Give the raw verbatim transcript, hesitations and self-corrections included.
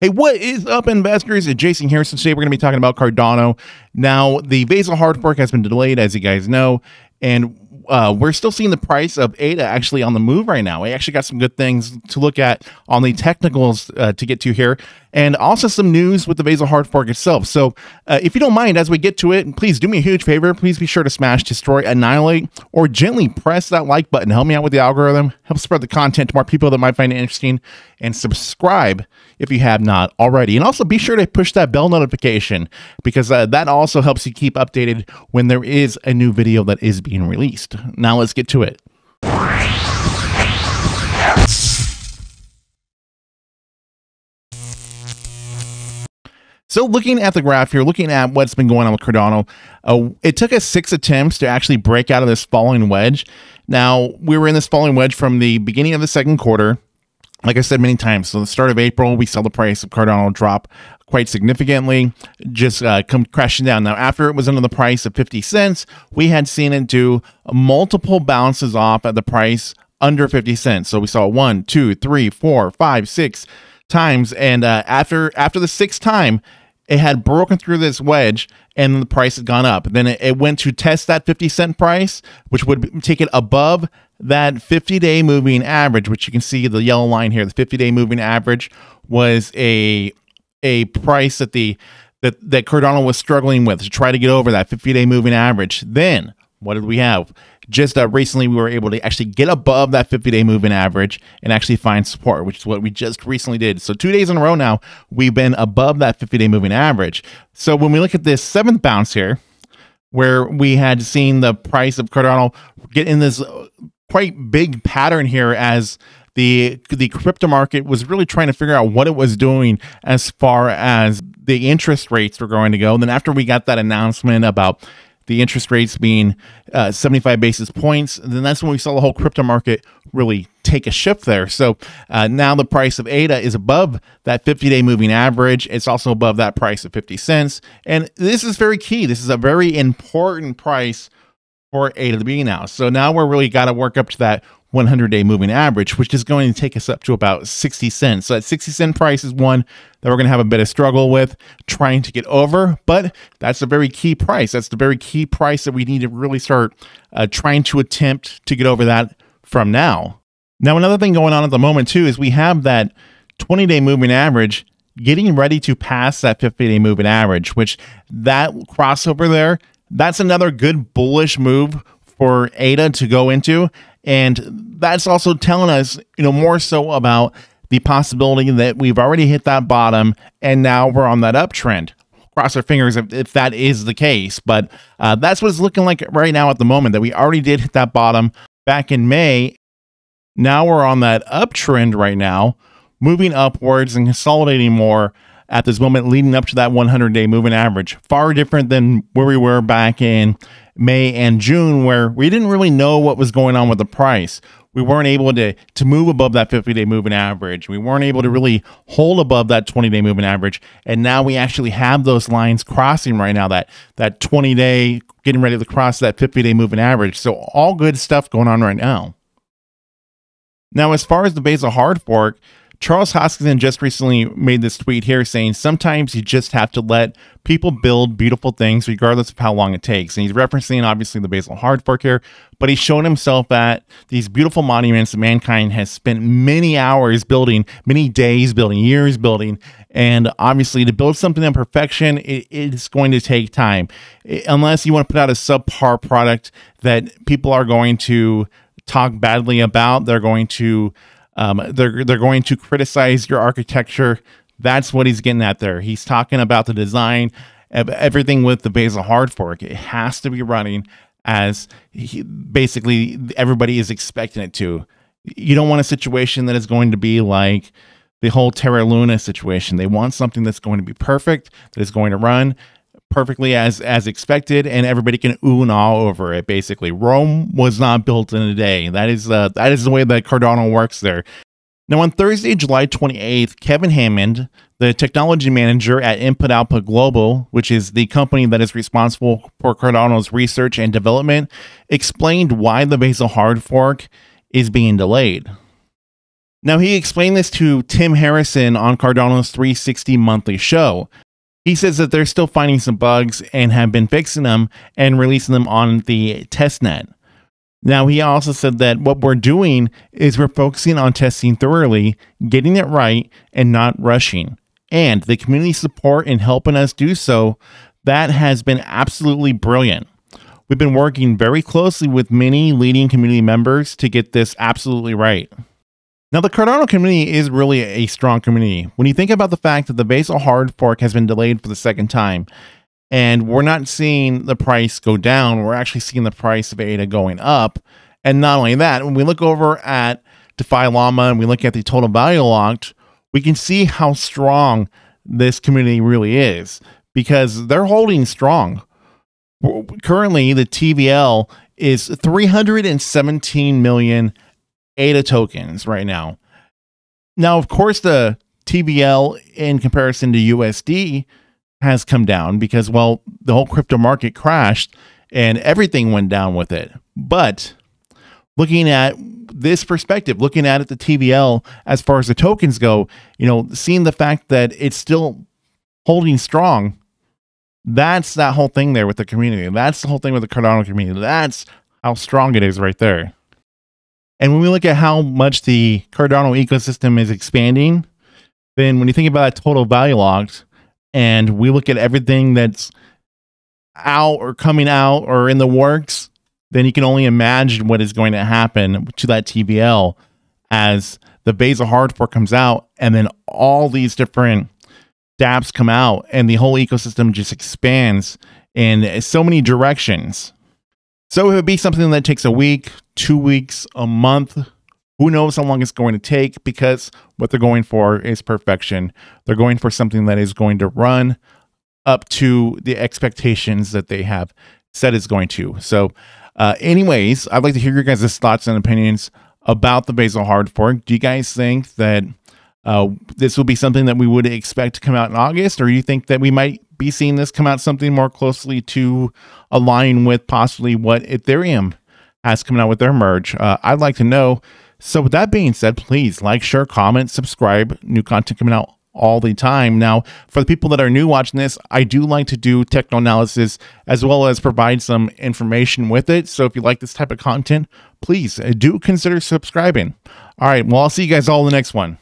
Hey, what is up, investors? It's Jason Harrison. Today, we're going to be talking about Cardano. Now, the Vasil hard fork has been delayed, as you guys know, and uh, we're still seeing the price of A D A actually on the move right now. We actually got some good things to look at on the technicals uh, to get to here, and also some news with the Vasil hard fork itself. So, uh, if you don't mind, as we get to it, please do me a huge favor. Please be sure to smash, destroy, annihilate, or gently press that like button. Help me out with the algorithm. Help spread the content to more people that might find it interesting, and subscribe if you have not already. And also be sure to push that bell notification, because uh, that also helps you keep updated when there is a new video that is being released. Now let's get to it. So looking at the graph here, looking at what's been going on with Cardano, uh, it took us six attempts to actually break out of this falling wedge. Now, we were in this falling wedge from the beginning of the second quarter. Like I said many times, so the start of April, we saw the price of Cardano drop quite significantly, just uh, come crashing down. Now, after it was under the price of fifty cents, we had seen it do multiple bounces off at the price under fifty cents. So we saw one, two, three, four, five, six times. And uh, after after the sixth time, it had broken through this wedge and the price had gone up. Then it, it went to test that fifty cent price, which would take it above that fifty day moving average, which you can see the yellow line here. The fifty day moving average was a a price that the that, that Cardano was struggling with to try to get over that fifty day moving average. Then what did we have? Just uh, recently, we were able to actually get above that fifty day moving average and actually find support, which is what we just recently did. So two days in a row now, we've been above that fifty day moving average. So when we look at this seventh bounce here, where we had seen the price of Cardano get in this quite big pattern here, as the the crypto market was really trying to figure out what it was doing as far as the interest rates were going to go. And then after we got that announcement about the interest rates being uh, seventy-five basis points, then that's when we saw the whole crypto market really take a shift there. So uh, now the price of A D A is above that fifty day moving average. It's also above that price of fifty cents. And this is very key. This is a very important price for A to B now. So now we're really got to work up to that one hundred day moving average, which is going to take us up to about sixty cents. So that sixty cent price is one that we're going to have a bit of struggle with trying to get over, but that's a very key price. That's the very key price that we need to really start uh, trying to attempt to get over that from now. Now, another thing going on at the moment too is we have that twenty day moving average getting ready to pass that fifty day moving average, which that crossover there, that's another good bullish move for A D A to go into. And that's also telling us, you know, more so about the possibility that we've already hit that bottom and now we're on that uptrend. Cross our fingers if, if that is the case. But uh, that's what it's looking like right now at the moment, that we already did hit that bottom back in May. Now we're on that uptrend right now, moving upwards and consolidating more at this moment leading up to that one hundred day moving average. Far different than where we were back in May and June, where we didn't really know what was going on with the price. We weren't able to, to move above that fifty day moving average. We weren't able to really hold above that twenty day moving average. And now we actually have those lines crossing right now, that, that twenty day getting ready to cross that fifty day moving average. So all good stuff going on right now. Now, as far as the Vasil hard fork, Charles Hoskinson just recently made this tweet here saying, sometimes you just have to let people build beautiful things regardless of how long it takes. And he's referencing, obviously, the Vasil hard fork here, but he's shown himself at these beautiful monuments that mankind has spent many hours building, many days building, years building. And obviously, to build something in perfection, it, it's going to take time. It, unless you want to put out a subpar product that people are going to talk badly about, they're going to... Um, they're, they're going to criticize your architecture. That's what he's getting at there. He's talking about the design of everything with the Vasil hard fork. It has to be running as he, basically everybody is expecting it to. You don't want a situation that is going to be like the whole Terra Luna situation. They want something that's going to be perfect, that is going to run perfectly as as expected, and everybody can ooh and ah over it. Basically, Rome was not built in a day. That is uh, that is the way that Cardano works there. Now, on Thursday, July twenty-eighth, Kevin Hammond, the technology manager at Input Output Global, which is the company that is responsible for Cardano's research and development, explained why the Vasil hard fork is being delayed. Now, he explained this to Tim Harrison on Cardano's three sixty monthly show. He says that they're still finding some bugs and have been fixing them and releasing them on the testnet. Now, he also said that what we're doing is we're focusing on testing thoroughly, getting it right, and not rushing. And the community support in helping us do so, that has been absolutely brilliant. We've been working very closely with many leading community members to get this absolutely right. Now, the Cardano community is really a strong community. When you think about the fact that the Vasil hard fork has been delayed for the second time, and we're not seeing the price go down, we're actually seeing the price of A D A going up. And not only that, when we look over at DefiLlama and we look at the total value locked, we can see how strong this community really is because they're holding strong. Currently, the T V L is three hundred seventeen million A D A tokens right now. Now, of course, the T V L in comparison to U S D has come down because, well, the whole crypto market crashed and everything went down with it. But looking at this perspective, looking at it, the T V L, as far as the tokens go, you know, seeing the fact that it's still holding strong, that's that whole thing there with the community. That's the whole thing with the Cardano community. That's how strong it is right there. And when we look at how much the Cardano ecosystem is expanding, then when you think about total value locked and we look at everything that's out or coming out or in the works, then you can only imagine what is going to happen to that T V L as the Vasil hard fork comes out and then all these different dApps come out and the whole ecosystem just expands in so many directions. So it would be something that takes a week, two weeks, a month. Who knows how long it's going to take because what they're going for is perfection. They're going for something that is going to run up to the expectations that they have said it's going to. So uh, anyways, I'd like to hear your guys' thoughts and opinions about the Vasil hard fork. Do you guys think that Uh, this will be something that we would expect to come out in August, or you think that we might be seeing this come out something more closely to align with possibly what Ethereum has coming out with their merge? Uh, I'd like to know. So with that being said, please like, share, comment, subscribe. New content coming out all the time. Now, for the people that are new watching this, I do like to do techno analysis as well as provide some information with it. So if you like this type of content, please do consider subscribing. All right. Well, I'll see you guys all in the next one.